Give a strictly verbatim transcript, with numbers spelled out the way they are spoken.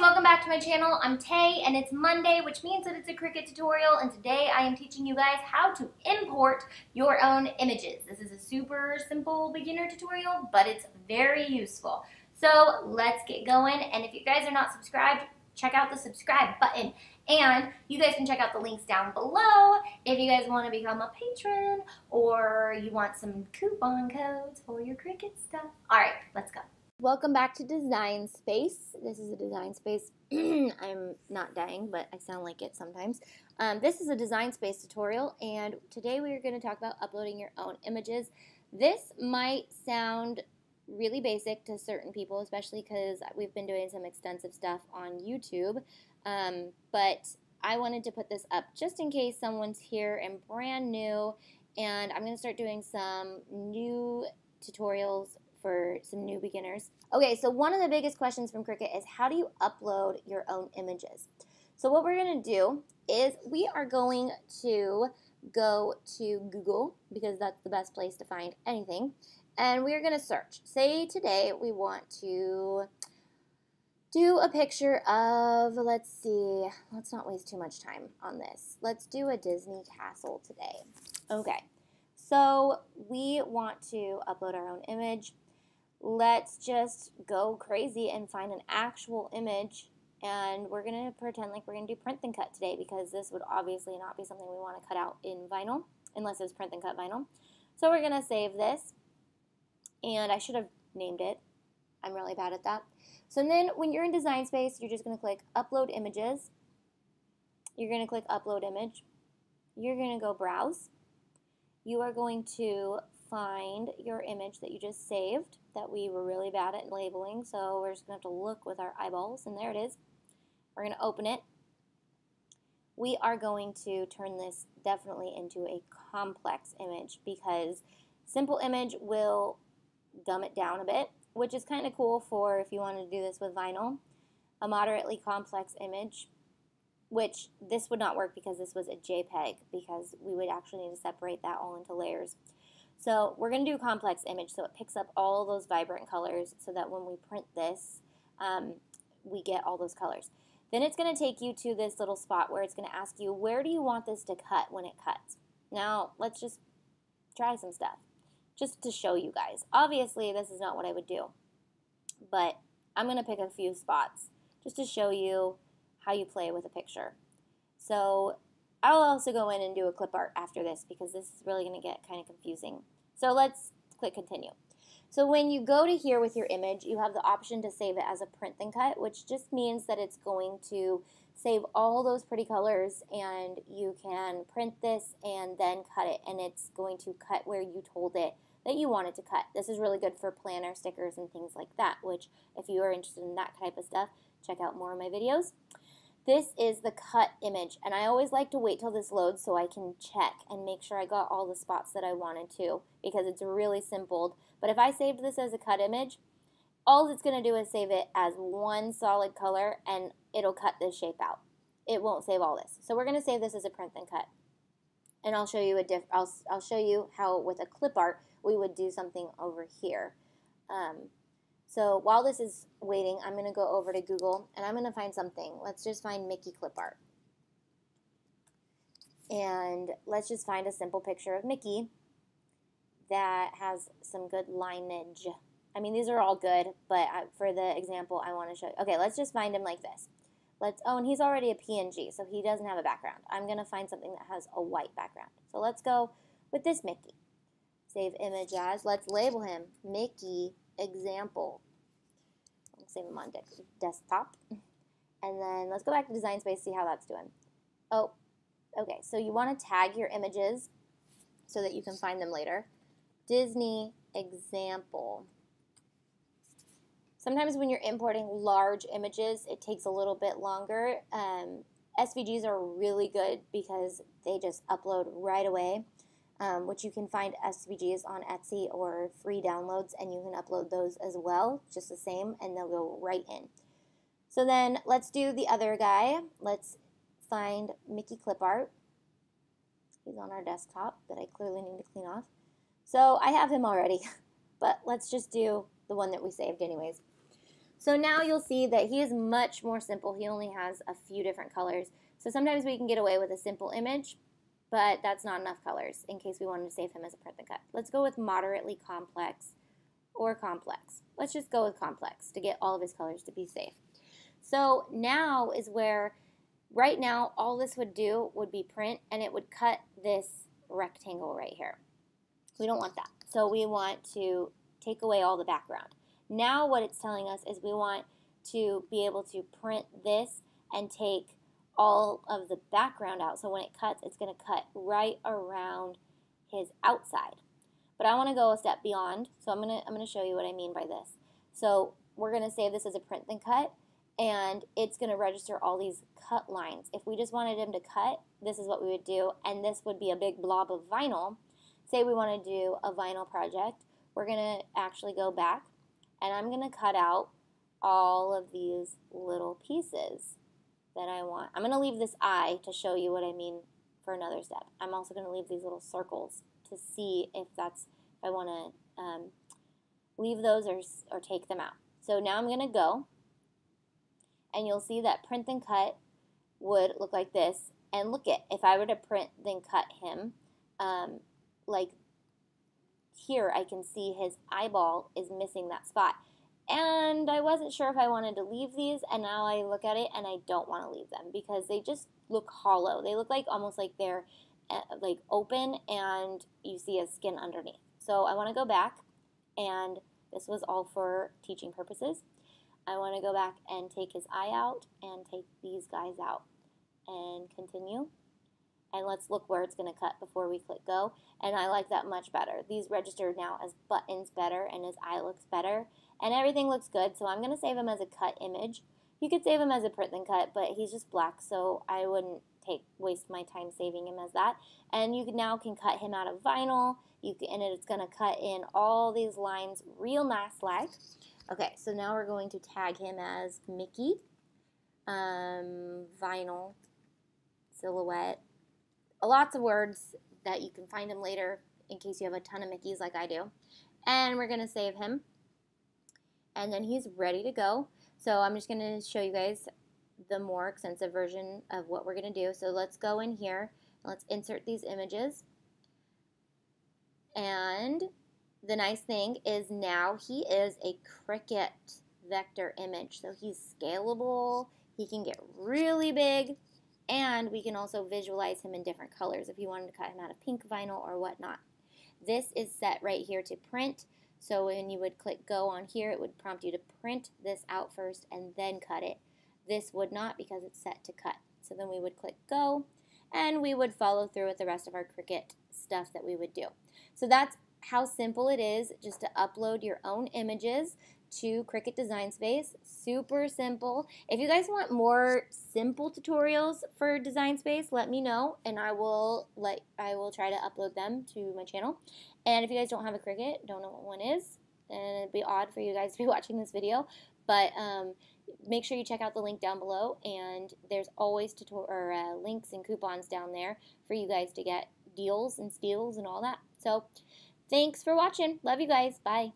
guys, welcome back to my channel. I'm Tay and it's Monday, which means that it's a Cricut tutorial, and today I am teaching you guys how to import your own images. This is a super simple beginner tutorial, but it's very useful. So let's get going, and if you guys are not subscribed, check out the subscribe button, and you guys can check out the links down below if you guys want to become a patron or you want some coupon codes for your Cricut stuff. Alright, let's go. Welcome back to Design Space. This is a Design Space. I'm not dying, but I sound like it sometimes. Um, this is a Design Space tutorial, and today we are going to talk about uploading your own images. This might sound really basic to certain people, especially because we've been doing some extensive stuff on YouTube, um, but I wanted to put this up just in case someone's here and brand new, and I'm going to start doing some new tutorials for some new beginners. Okay, so one of the biggest questions from Cricut is how do you upload your own images? So what we're gonna do is we are going to go to Google, because that's the best place to find anything, and we're gonna search. Say today we want to do a picture of, let's see, let's not waste too much time on this. Let's do a Disney castle today. Okay, so we want to upload our own image. Let's just go crazy and find an actual image, and we're going to pretend like we're going to do print and cut today, because this would obviously not be something we want to cut out in vinyl unless it was print and cut vinyl. So we're going to save this, and I should have named it. I'm really bad at that. So then when you're in Design Space, you're just going to click Upload Images. You're going to click Upload Image. You're going to go Browse. You are going to find your image that you just saved that we were really bad at labeling, so we're just going to have to look with our eyeballs, and there it is. We're going to open it. We are going to turn this definitely into a complex image, because simple image will dumb it down a bit, which is kind of cool for if you wanted to do this with vinyl. A moderately complex image, which this would not work because this was a JPEG, because we would actually need to separate that all into layers. So we're going to do a complex image so it picks up all those vibrant colors, so that when we print this, um, we get all those colors. Then it's going to take you to this little spot where it's going to ask you, where do you want this to cut when it cuts? Now, let's just try some stuff, just to show you guys. Obviously, this is not what I would do, but I'm going to pick a few spots just to show you how you play with a picture. So I'll also go in and do a clip art after this, because this is really going to get kind of confusing. So let's click continue. So when you go to here with your image, you have the option to save it as a print and cut, which just means that it's going to save all those pretty colors, and you can print this and then cut it, and it's going to cut where you told it that you wanted to cut. This is really good for planner stickers and things like that, which if you are interested in that type of stuff, check out more of my videos. This is the cut image, and I always like to wait till this loads so I can check and make sure I got all the spots that I wanted to, because it's really simple. But if I saved this as a cut image, all it's going to do is save it as one solid color, and it'll cut this shape out. It won't save all this. So we're going to save this as a print and cut, and I'll show you a diff. I'll I'll show you how with a clip art we would do something over here. Um, So while this is waiting, I'm going to go over to Google, and I'm going to find something. Let's just find Mickey clip art. And let's just find a simple picture of Mickey that has some good lineage. I mean, these are all good, but I, for the example, I want to show you. Okay, let's just find him like this. Let's. Oh, and he's already a P N G, so he doesn't have a background. I'm going to find something that has a white background. So let's go with this Mickey. Save image as. Let's label him Mickey example. I'll save them on desktop, and then let's go back to Design Space, see how that's doing. Oh, okay, so you want to tag your images so that you can find them later. Disney example. Sometimes when you're importing large images, it takes a little bit longer. Um, S V Gs are really good because they just upload right away. Um, which you can find S V Gs on Etsy or free downloads, and you can upload those as well, just the same, and they'll go right in. So then let's do the other guy. Let's find Mickey clip art. He's on our desktop that I clearly need to clean off. So I have him already, but let's just do the one that we saved anyways. So now you'll see that he is much more simple. He only has a few different colors. So sometimes we can get away with a simple image, but that's not enough colors in case we wanted to save him as a print and cut. Let's go with moderately complex or complex. Let's just go with complex to get all of his colors to be safe. So now is where, right now, all this would do would be print, and it would cut this rectangle right here. We don't want that. So we want to take away all the background. Now what it's telling us is we want to be able to print this and take all of the background out. So when it cuts, it's going to cut right around his outside. But I want to go a step beyond, so I'm going to I'm going to show you what I mean by this. So we're going to save this as a print then cut, and it's going to register all these cut lines. If we just wanted him to cut, this is what we would do, and this would be a big blob of vinyl. Say we want to do a vinyl project. We're going to actually go back, and I'm going to cut out all of these little pieces that I want. I'm going to leave this eye to show you what I mean for another step. I'm also going to leave these little circles to see if that's if I want to um, leave those or, or take them out. So now I'm going to go, and you'll see that print then cut would look like this. And look it, if I were to print then cut him, um, like here I can see his eyeball is missing that spot. And I wasn't sure if I wanted to leave these, and now I look at it and I don't want to leave them because they just look hollow. They look like almost like they're uh, like open and you see his skin underneath. So I want to go back, and this was all for teaching purposes. I want to go back and take his eye out and take these guys out and continue. And let's look where it's going to cut before we click go. And I like that much better. These register now as buttons better, and his eye looks better. And everything looks good, so I'm going to save him as a cut image. You could save him as a print then cut, but he's just black, so I wouldn't take waste my time saving him as that. And you can, now can cut him out of vinyl, you can, and it's going to cut in all these lines real nice like. Okay, so now we're going to tag him as Mickey, um, vinyl, silhouette. Lots of words that you can find him later in case you have a ton of Mickeys like I do. And we're going to save him. And then he's ready to go. So I'm just going to show you guys the more extensive version of what we're going to do. So let's go in here. Let's insert these images. And the nice thing is now he is a Cricut vector image. So he's scalable. He can get really big. And we can also visualize him in different colors if you wanted to cut him out of pink vinyl or whatnot. This is set right here to print. So when you would click go on here, it would prompt you to print this out first and then cut it. This would not because it's set to cut. So then we would click go, and we would follow through with the rest of our Cricut stuff that we would do. So that's how simple it is just to upload your own images to Cricut Design Space. Super simple. If you guys want more simple tutorials for Design Space, let me know, and I will let I will try to upload them to my channel. And if you guys don't have a Cricut, don't know what one is, and it'd be odd for you guys to be watching this video, but um, make sure you check out the link down below, and there's always tutor or, uh, links and coupons down there for you guys to get deals and steals and all that. So thanks for watching. Love you guys. Bye.